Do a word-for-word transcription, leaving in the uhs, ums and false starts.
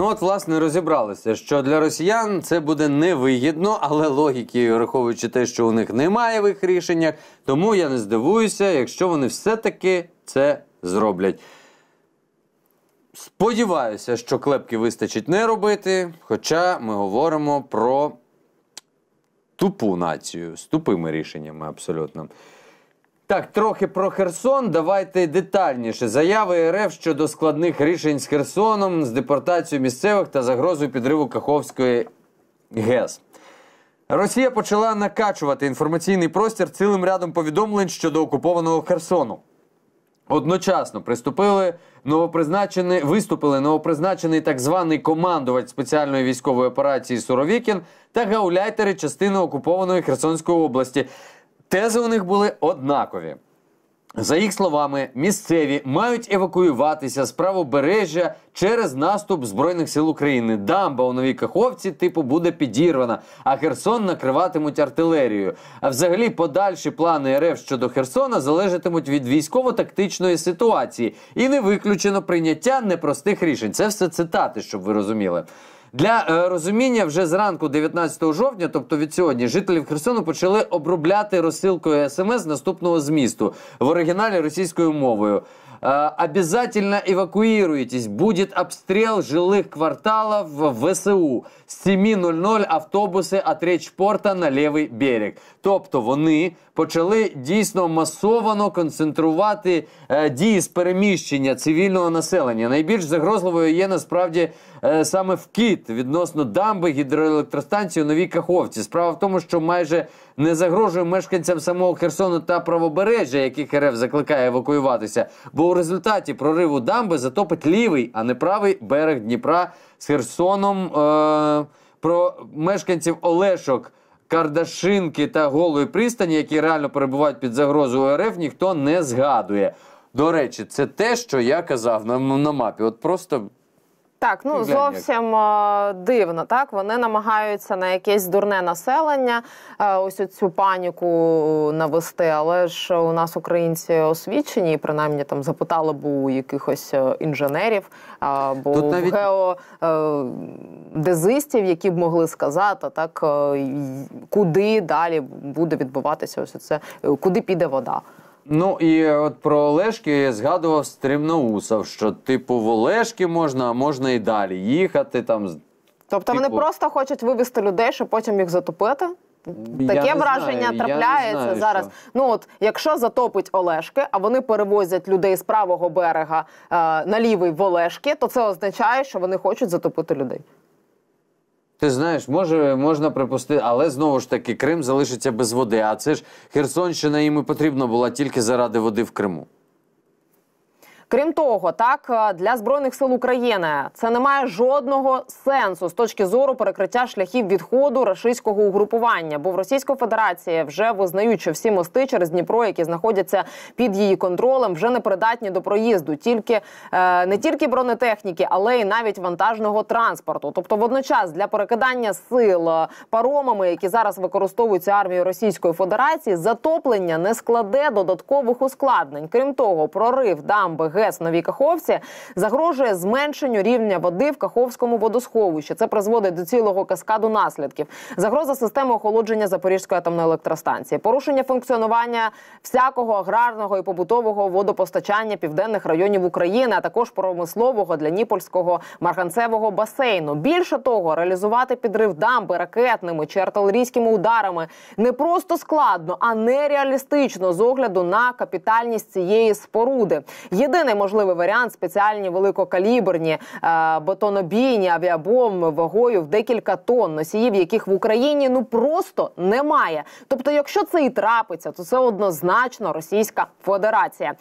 Ну от, власне, розібралися, що для росіян це буде невигідно, але логіки, враховуючи те, що у них немає в їх рішеннях, тому я не здивуюся, якщо вони все-таки це зроблять. Сподіваюся, що клепки вистачить не робити, хоча ми говоримо про тупу націю, з тупими рішеннями абсолютно. Так, трохи про Херсон. Давайте детальніше. Заяви РФ щодо складних рішень з Херсоном, з депортацією місцевих та загрозою підриву Каховської ГЕС. Росія почала накачувати інформаційний простір цілим рядом повідомлень щодо окупованого Херсону. Одночасно приступили новопризначені, виступили новопризначений так званий командувач спеціальної військової операції Суровікін та гауляйтери частини окупованої Херсонської області. Тези у них були однакові. За їх словами, місцеві мають евакуюватися з правобережжя через наступ Збройних сил України. Дамба у Новій Каховці, типу, буде підірвана, а Херсон накриватимуть артилерією. А взагалі подальші плани РФ щодо Херсона залежатимуть від військово-тактичної ситуації. І не виключено прийняття непростих рішень. Це все цитати, щоб ви розуміли. Для е, розуміння, вже зранку дев'ятнадцятого жовтня, тобто від сьогодні, жителів Херсону почали обробляти розсилкою ес-ем-ес наступного змісту в оригіналі російською мовою. Е, «Обязательно эвакуируйтесь. Будет обстрел жилых кварталов в ВСУ. С семи ноль-ноль автобуси от Речпорта на лівий берег». Тобто вони почали дійсно масовано концентрувати е, дії з переміщення цивільного населення. Найбільш загрозливою є насправді е, саме вкид відносно дамби гідроелектростанції у Новій Каховці. Справа в тому, що майже не загрожує мешканцям самого Херсону та правобережжя, яких РФ закликає евакуюватися, бо у результаті прориву дамби затопить лівий, а не правий берег Дніпра з Херсоном. Е, про мешканців Олешок, Кардашинки та Голої пристані, які реально перебувають під загрозою РФ, ніхто не згадує. До речі, це те, що я казав на, на мапі. От просто... Так, ну зовсім е, дивно, так? Вони намагаються на якесь дурне населення е, ось цю паніку навести, але ж у нас українці освічені, і принаймні там запитали б у якихось інженерів або е, навіть... геодезистів, які б могли сказати, так, е, куди далі буде відбуватися ось це, куди піде вода. Ну і от про Олешки я згадував Стрімноусов, що типу в Олешки можна, а можна і далі їхати там. Тобто типу... вони просто хочуть вивезти людей, щоб потім їх затопити? Таке враження трапляється зараз. Ну от, якщо затопить Олешки, а вони перевозять людей з правого берега е, на лівий в Олешки, то це означає, що вони хочуть затопити людей. Ти знаєш, може, можна припустити, але знову ж таки Крим залишиться без води, а це ж Херсонщина їм і потрібна була тільки заради води в Криму. Крім того, так, для Збройних сил України це не має жодного сенсу з точки зору перекриття шляхів відходу рашистського угрупування. Бо в Російській Федерації вже визнають, що всі мости через Дніпро, які знаходяться під її контролем, вже не придатні до проїзду. Тільки, е, не тільки бронетехніки, але й навіть вантажного транспорту. Тобто водночас для перекидання сил паромами, які зараз використовуються армією Російської Федерації, затоплення не складе додаткових ускладнень. Крім того, прорив дамби ГЕС в Новій Каховці загрожує зменшенню рівня води в Каховському водосховищі. Це призводить до цілого каскаду наслідків. Загроза системи охолодження Запорізької атомної електростанції, порушення функціонування всякого аграрного і побутового водопостачання південних районів України, а також промислового Дніпровського марганцевого басейну. Більше того, реалізувати підрив дамби ракетними чи артилерійськими ударами не просто складно, а нереалістично з огляду на капітальність цієї споруди. Єдине Єдиний можливий варіант – спеціальні великокаліберні е, бетонобійні авіабомби вагою в декілька тонн, носіїв яких в Україні ну просто немає. Тобто, якщо це і трапиться, то це однозначно Російська Федерація.